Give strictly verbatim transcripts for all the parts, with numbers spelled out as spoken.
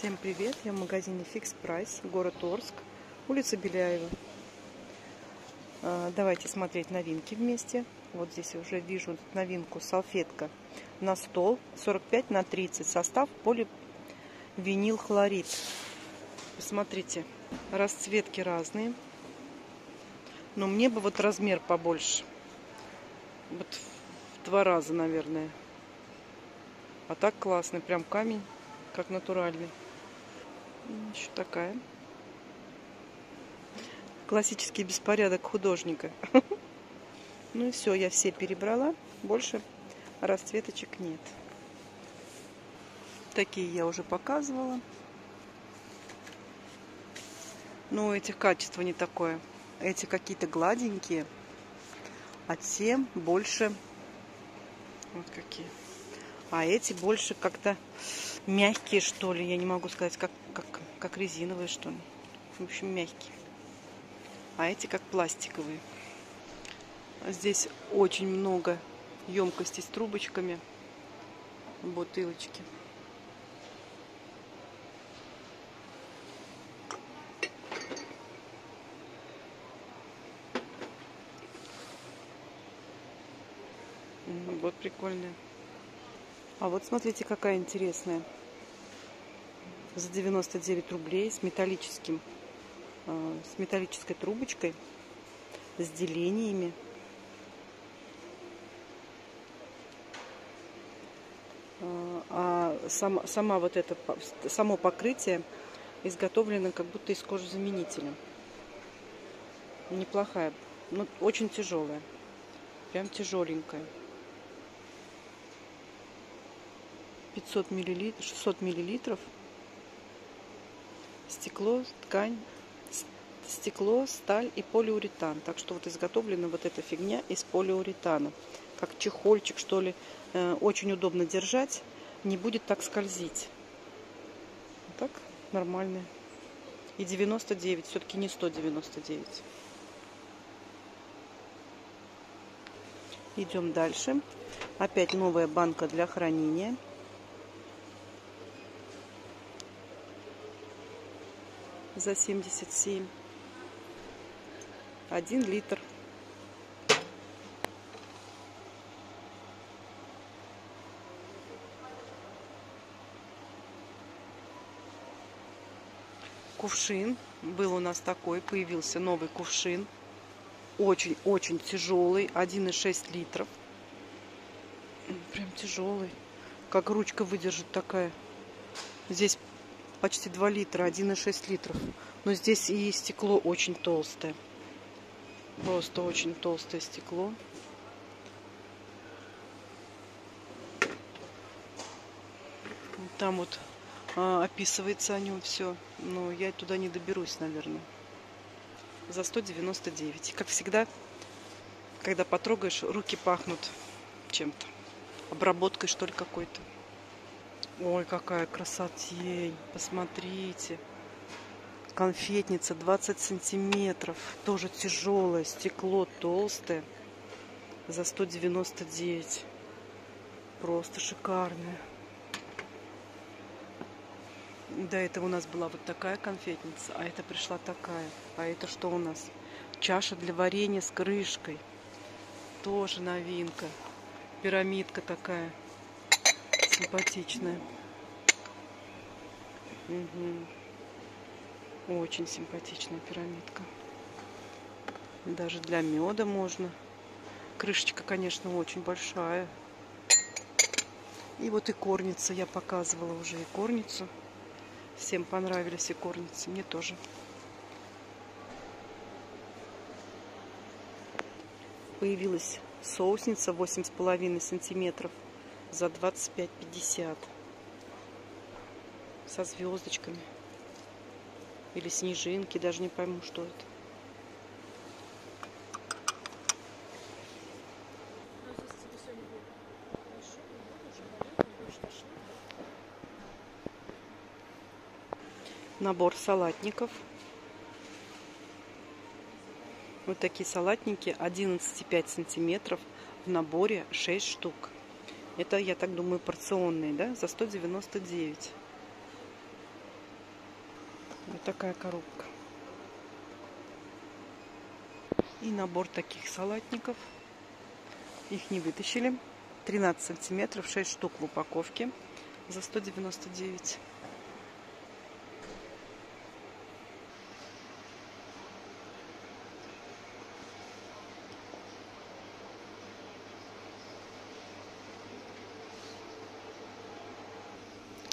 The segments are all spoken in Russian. Всем привет! Я в магазине Fix Price, город Орск, улица Беляева. Давайте смотреть новинки вместе. Вот здесь я уже вижу новинку салфетка на стол сорок пять на тридцать, состав поливинилхлорид. Посмотрите, расцветки разные, но мне бы вот размер побольше, вот в два раза, наверное. А так классный, прям камень, как натуральный. Еще такая. Классический беспорядок художника. Ну и все, я все перебрала. Больше расцветочек нет. Такие я уже показывала. Но у этих качество не такое. Эти какие-то гладенькие. А те больше... Вот какие. А эти больше как-то мягкие, что ли. Я не могу сказать, как, как, как резиновые, что ли. В общем, мягкие. А эти как пластиковые. Здесь очень много емкостей с трубочками. Бутылочки. Вот прикольные. А вот смотрите, какая интересная. За девяносто девять рублей с металлическим, э, с металлической трубочкой, с делениями. Э, а сам, сама вот это, само покрытие изготовлено как будто из кожезаменителя. Неплохая, но очень тяжелая. Прям тяжеленькая. пятьсот миллилитров, шестьсот миллилитров, стекло, ткань, стекло, сталь и полиуретан. Так что вот изготовлена вот эта фигня из полиуретана. Как чехольчик, что ли. Очень удобно держать, не будет так скользить. Так, нормально. И девяносто девять, все-таки не сто девяносто девять. Идем дальше. Опять новая банка для хранения. За семьдесят семь. один литр. Кувшин. Был у нас такой. Появился новый кувшин. Очень-очень тяжелый. один и шесть литров. Прям тяжелый. Как ручка выдержит такая. Здесь... Почти два литра, один и шесть литров. Но здесь и стекло очень толстое. Просто очень толстое стекло. Там вот а, описывается о нем все. Но я туда не доберусь, наверное. За сто девяносто девять. Как всегда, когда потрогаешь, руки пахнут чем-то. Обработкой, что ли, какой-то. Ой, какая красотень. Посмотрите. Конфетница двадцать сантиметров. Тоже тяжелое. Стекло толстое. За сто девяносто девять. Просто шикарное. До этого у нас была вот такая конфетница. А это пришла такая. А это что у нас? Чаша для варенья с крышкой. Тоже новинка. Пирамидка такая. Симпатичная. Угу. Очень симпатичная пирамидка. Даже для меда можно. Крышечка, конечно, очень большая. И вот и корница. Я показывала уже и корницу. Всем понравились и корницы. Мне тоже. Появилась соусница восемь с половиной сантиметров. За двадцать пять пятьдесят. Со звездочками. Или снежинки. Даже не пойму, что это. Набор салатников. Вот такие салатники. одиннадцать и пять сантиметров. В наборе шесть штук. Это, я так думаю, порционные, да? За сто девяносто девять. Вот такая коробка. И набор таких салатников. Их не вытащили. тринадцать сантиметров, шесть штук в упаковке за сто девяносто девять.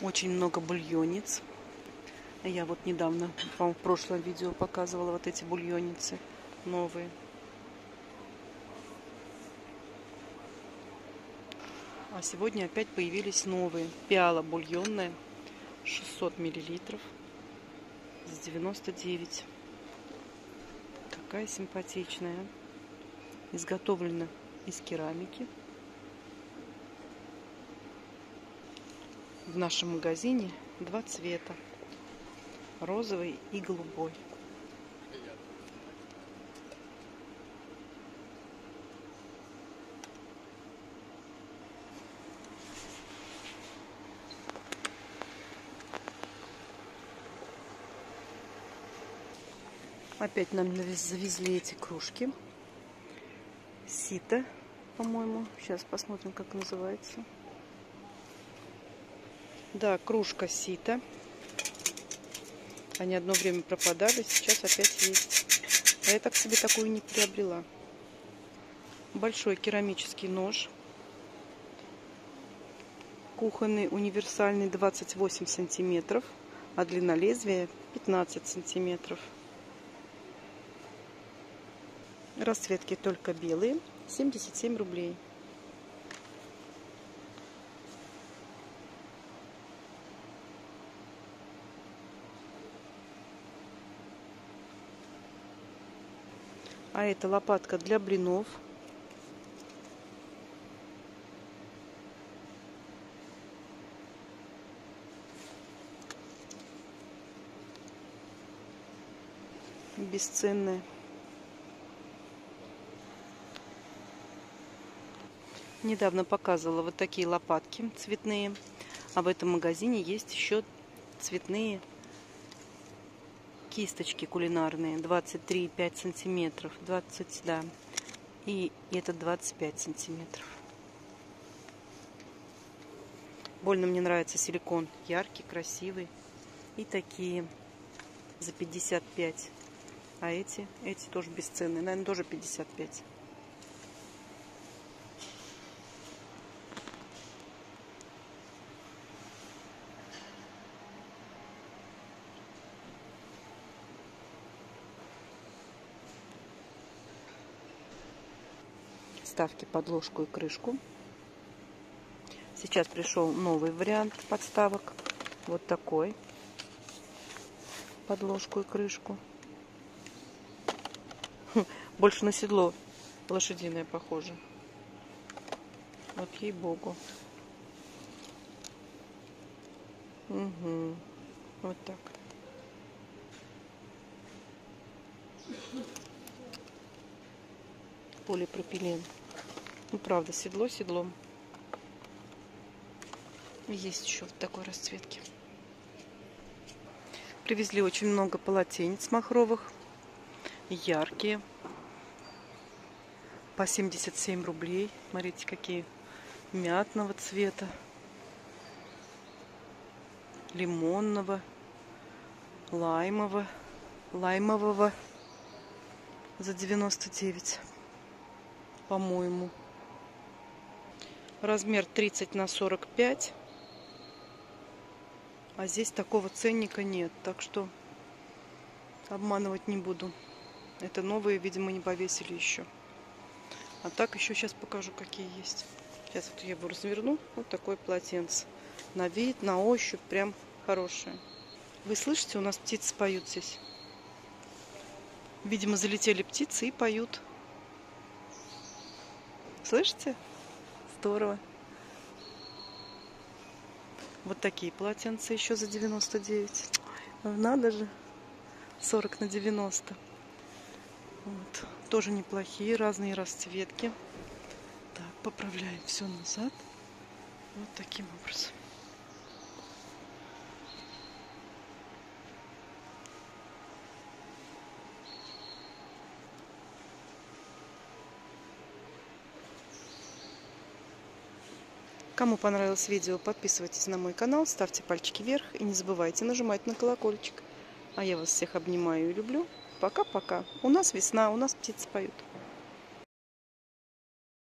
Очень много бульонниц. Я вот недавно, по-моему, в прошлом видео показывала вот эти бульонницы новые. А сегодня опять появились новые. Пиала бульонная, шестьсот миллилитров, за девяносто девять. Такая симпатичная. Изготовлена из керамики. В нашем магазине два цвета, розовый и голубой. Опять нам завезли эти кружки. Сито, по-моему. Сейчас посмотрим, как называется. Да, кружка сито. Они одно время пропадали, сейчас опять есть. А я так себе такую не приобрела. Большой керамический нож. Кухонный, универсальный, двадцать восемь сантиметров. А длина лезвия пятнадцать сантиметров. Расцветки только белые. семьдесят семь рублей. А это лопатка для блинов. Бесценная. Недавно показывала вот такие лопатки цветные. А в этом магазине есть еще цветные кисточки кулинарные, двадцать три и пять сантиметров, двадцать, да, и это двадцать пять сантиметров. Больно мне нравится силикон, яркий, красивый, и такие за пятьдесят пять. А эти, эти тоже бесценные, наверное, тоже пятьдесят пять. Подставки под ложку и крышку. Сейчас пришел новый вариант подставок. Вот такой. Под ложку и крышку. Хм, больше на седло лошадиное похоже. Вот ей-богу. Угу. Вот так. Полипропилен. Ну, правда, седло седлом. Есть еще в такой расцветке. Привезли очень много полотенец махровых. Яркие. По семьдесят семь рублей. Смотрите, какие мятного цвета. Лимонного. Лаймового. Лаймового. За девяносто девять. По-моему. Размер тридцать на сорок пять. А здесь такого ценника нет. Так что обманывать не буду. Это новые, видимо, не повесили еще. А так еще сейчас покажу, какие есть. Сейчас вот я его разверну. Вот такое полотенце. На вид, на ощупь прям хорошее. Вы слышите, у нас птицы поют здесь. Видимо, залетели птицы и поют. Слышите? Здорово. Вот такие полотенца еще за девяносто девять. Надо же. сорок на девяносто. Вот. Тоже неплохие. Разные расцветки. Так, поправляем все назад. Вот таким образом. Кому понравилось видео, подписывайтесь на мой канал, ставьте пальчики вверх и не забывайте нажимать на колокольчик. А я вас всех обнимаю и люблю. Пока-пока. У нас весна, у нас птицы поют.